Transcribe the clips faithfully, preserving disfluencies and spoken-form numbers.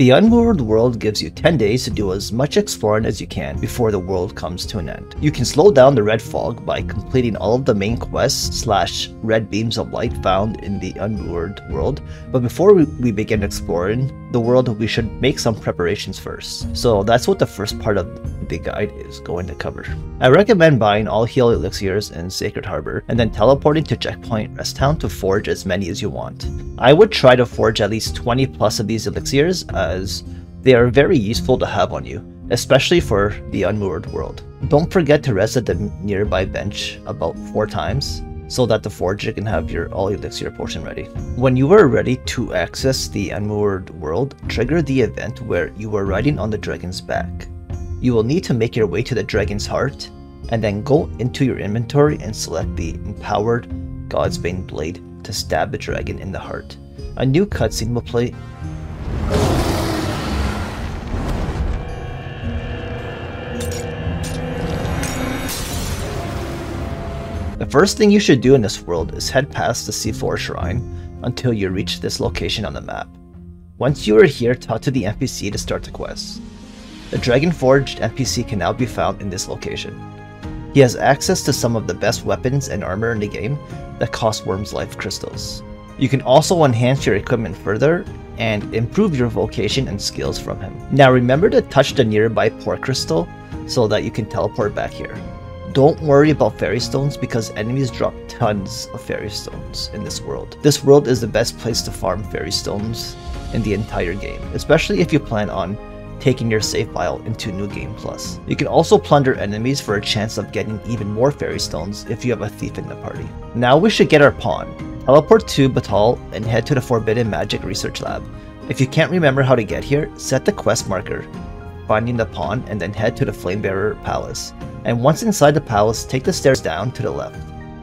The Unmoored World gives you ten days to do as much exploring as you can before the world comes to an end. You can slow down the Red Fog by completing all of the main quests slash red beams of light found in the Unmoored World, but before we begin exploring the world, we should make some preparations first. So that's what the first part of the guide is going to cover. I recommend buying all heal elixirs in Sacred Arbor and then teleporting to Checkpoint Rest Town to forge as many as you want. I would try to forge at least twenty plus of these elixirs, as they are very useful to have on you, especially for the Unmoored World. Don't forget to rest at the nearby bench about four times so that the forger can have your all elixir potion ready. When you are ready to access the Unmoored World, trigger the event where you are riding on the dragon's back. You will need to make your way to the dragon's heart and then go into your inventory and select the empowered God's Bane Blade to stab the dragon in the heart. A new cutscene will play. The first thing you should do in this world is head past the Seafloor Shrine until you reach this location on the map. Once you are here, talk to the N P C to start the quest. The Dragonforged N P C can now be found in this location. He has access to some of the best weapons and armor in the game that cost Worm's Life Crystals. You can also enhance your equipment further and improve your vocation and skills from him. Now remember to touch the nearby Port Crystal so that you can teleport back here. Don't worry about fairy stones because enemies drop tons of fairy stones in this world. This world is the best place to farm fairy stones in the entire game, especially if you plan on taking your save file into New Game Plus. You can also plunder enemies for a chance of getting even more fairy stones if you have a thief in the party. Now we should get our pawn. Teleport to Batal and head to the Forbidden Magic Research Lab. If you can't remember how to get here, set the quest marker, finding the pawn, and then head to the Flamebearer Palace. And once inside the palace, take the stairs down to the left.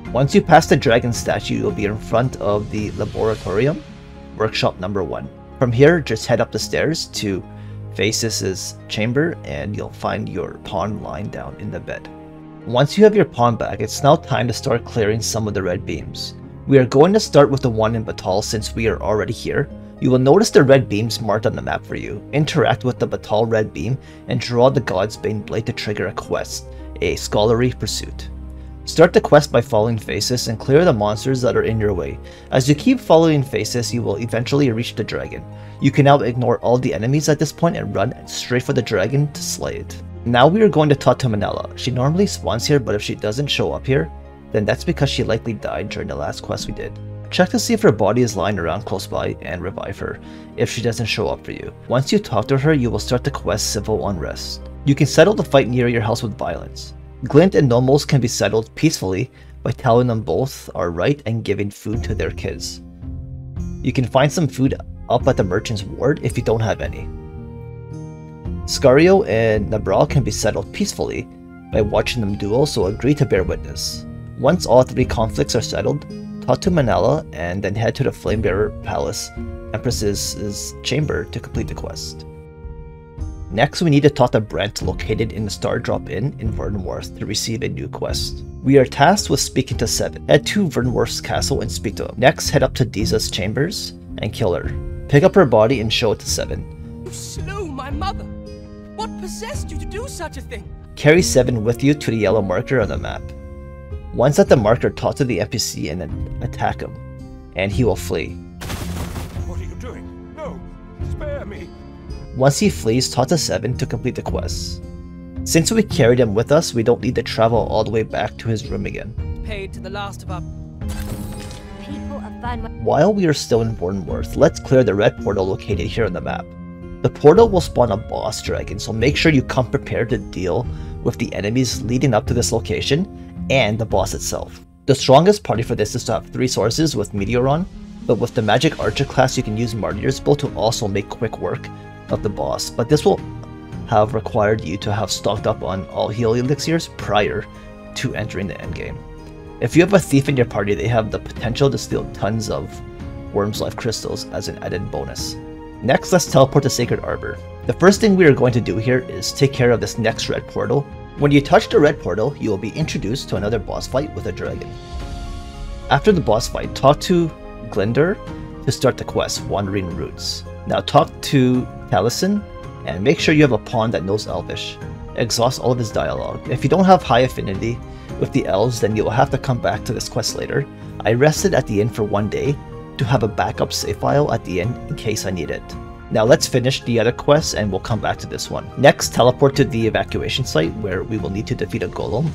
Once you pass the dragon statue, you'll be in front of the Laboratorium, workshop number one. From here, just head up the stairs to Phasis' chamber and you'll find your pawn lying down in the bed. Once you have your pawn back, it's now time to start clearing some of the red beams. We are going to start with the one in Batal since we are already here. You will notice the red beams marked on the map for you. Interact with the Batal red beam and draw the God's Bane Blade to trigger a quest, a scholarly pursuit. Start the quest by following Phasis and clear the monsters that are in your way. As you keep following Phasis, you will eventually reach the dragon. You can now ignore all the enemies at this point and run straight for the dragon to slay it. Now we are going to talk to Menella. She normally spawns here, but if she doesn't show up here, then that's because she likely died during the last quest we did. Check to see if her body is lying around close by and revive her if she doesn't show up for you. Once you talk to her, you will start the quest Civil Unrest. You can settle the fight near your house with violence. Glint and Nomos can be settled peacefully by telling them both are right and giving food to their kids. You can find some food up at the merchant's ward if you don't have any. Scario and Nabral can be settled peacefully by watching them duel, so agree to bear witness. Once all three conflicts are settled, talk to Menella and then head to the Flamebearer Palace, Empress's chamber, to complete the quest. Next, we need to talk to Brent, located in the Star Drop Inn in Vernworth, to receive a new quest. We are tasked with speaking to Seven. Head to Vernworth's castle and speak to him. Next, head up to Diza's chambers and kill her. Pick up her body and show it to Seven. You slew my mother! What possessed you to do such a thing? Carry Seven with you to the yellow marker on the map. Once at the marker, talk to the N P C and then attack him, and he will flee. What are you doing? No! Spare me! Once he flees, talk to Seven to complete the quest. Since we carried him with us, we don't need to travel all the way back to his room again. Paid to the last of our people of Vernworth. While we are still in Vernworth, let's clear the red portal located here on the map. The portal will spawn a boss dragon, so make sure you come prepared to deal with the enemies leading up to this location and the boss itself. The strongest party for this is to have three sources with Meteoron, but with the Magic Archer class you can use Martyr's Bow to also make quick work of the boss, but this will have required you to have stocked up on all heal elixirs prior to entering the endgame. If you have a thief in your party, they have the potential to steal tons of Worm's Life Crystals as an added bonus. Next, let's teleport to Sacred Arbor. The first thing we are going to do here is take care of this next red portal. When you touch the red portal, you will be introduced to another boss fight with a dragon. After the boss fight, talk to Glinder to start the quest Wandering Roots. Now talk to Taliesin and make sure you have a pawn that knows Elvish. Exhaust all of his dialogue. If you don't have high affinity with the elves, then you will have to come back to this quest later. I rested at the inn for one day to have a backup save file at the inn in case I need it. Now let's finish the other quest and we'll come back to this one. Next, teleport to the evacuation site where we will need to defeat a golem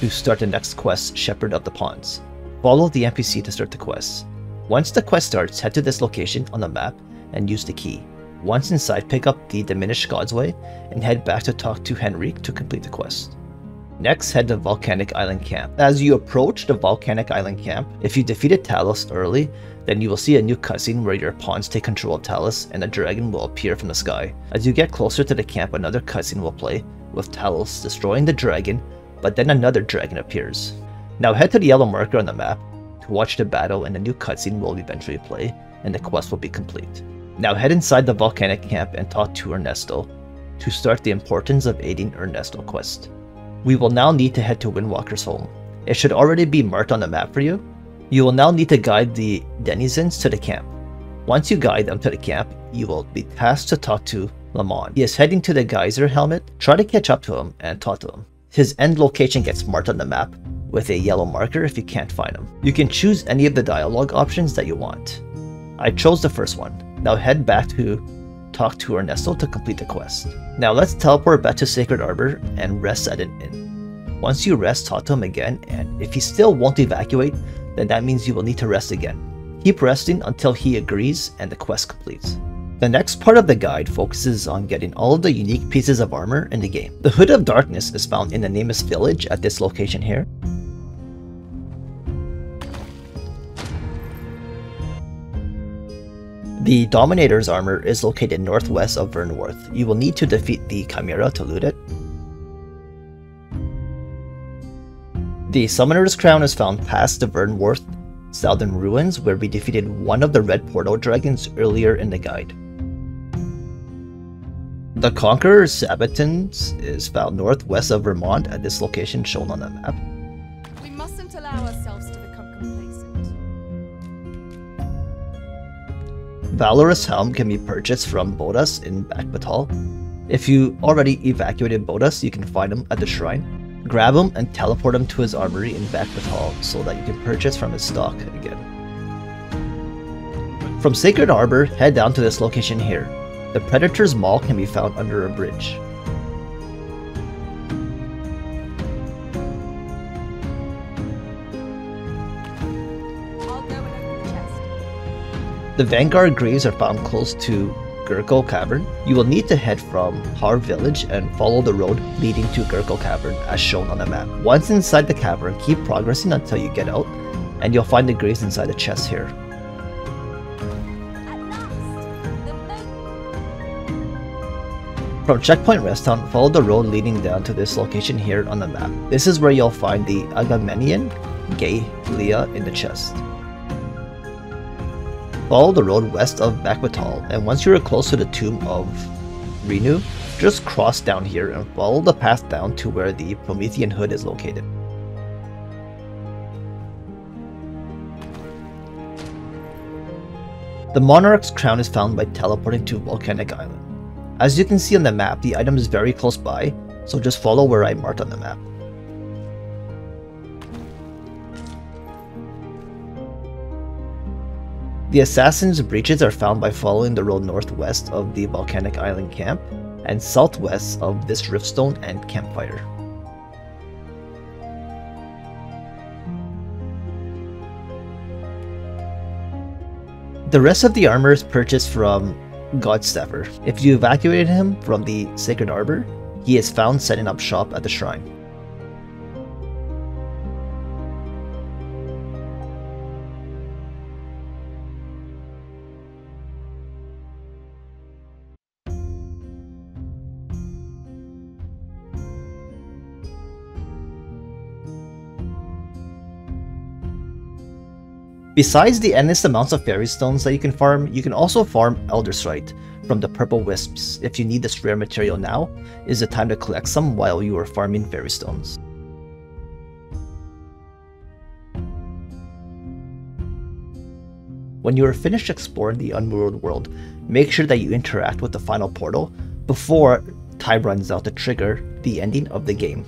to start the next quest, Shepherd of the Ponds. Follow the N P C to start the quest. Once the quest starts, head to this location on the map and use the key. Once inside, pick up the Diminished Godsway and head back to talk to Henrik to complete the quest. Next, head to Volcanic Island Camp. As you approach the Volcanic Island Camp, if you defeated Talos early, then you will see a new cutscene where your pawns take control of Talos and a dragon will appear from the sky. As you get closer to the camp, another cutscene will play with Talos destroying the dragon, but then another dragon appears. Now head to the yellow marker on the map to watch the battle, and a new cutscene will eventually play and the quest will be complete. Now head inside the Volcanic Camp and talk to Ernesto to start the Importance of Aiding Ernesto quest. We will now need to head to Windwalker's home. It should already be marked on the map for you. You will now need to guide the denizens to the camp. Once you guide them to the camp, you will be tasked to talk to Lamont. He is heading to the geyser helmet. Try to catch up to him and talk to him. His end location gets marked on the map with a yellow marker if you can't find him. You can choose any of the dialogue options that you want. I chose the first one. Now head back to talk to Ernesto to complete the quest. Now let's teleport back to Sacred Arbor and rest at an inn. Once you rest, talk to him again, and if he still won't evacuate, then that means you will need to rest again. Keep resting until he agrees and the quest completes. The next part of the guide focuses on getting all of the unique pieces of armor in the game. The Hood of Darkness is found in the Nameless Village at this location here. The Dominator's armor is located northwest of Vernworth. You will need to defeat the Chimera to loot it. The Summoner's Crown is found past the Vernworth Southern Ruins, where we defeated one of the Red Portal Dragons earlier in the guide. The Conqueror's Sabatons is found northwest of Vermont at this location shown on the map. We mustn't allow ourselves to become complacent. Valorous Helm can be purchased from Bodas in Bakbattahl. If you already evacuated Bodas, you can find him at the shrine. Grab him and teleport him to his armory in Bakbattahl so that you can purchase from his stock again. From Sacred Arbor, head down to this location here. The Predator's Maul can be found under a bridge. The Vanguard Graves are found close to Gurkho Cavern. You will need to head from Har Village and follow the road leading to Gurkho Cavern as shown on the map. Once inside the cavern, keep progressing until you get out, and you'll find the graves inside the chest here. At last, from Checkpoint Rest Town, follow the road leading down to this location here on the map. This is where you'll find the Agamemnon Galia in the chest. Follow the road west of Bakbattahl, and once you are close to the tomb of Renu, just cross down here and follow the path down to where the Promethean Hood is located. The Monarch's Crown is found by teleporting to Volcanic Island. As you can see on the map, the item is very close by, so just follow where I marked on the map. The Assassin's Breaches are found by following the road northwest of the Volcanic Island Camp and southwest of this Riftstone and Campfire. The rest of the armor is purchased from Godstaffer. If you evacuated him from the Sacred Arbor, he is found setting up shop at the shrine. Besides the endless amounts of fairy stones that you can farm, you can also farm Elderstrite from the Purple Wisps. If you need this rare material, now is the time to collect some while you are farming fairy stones. When you are finished exploring the Unmoored World, make sure that you interact with the final portal before time runs out to trigger the ending of the game.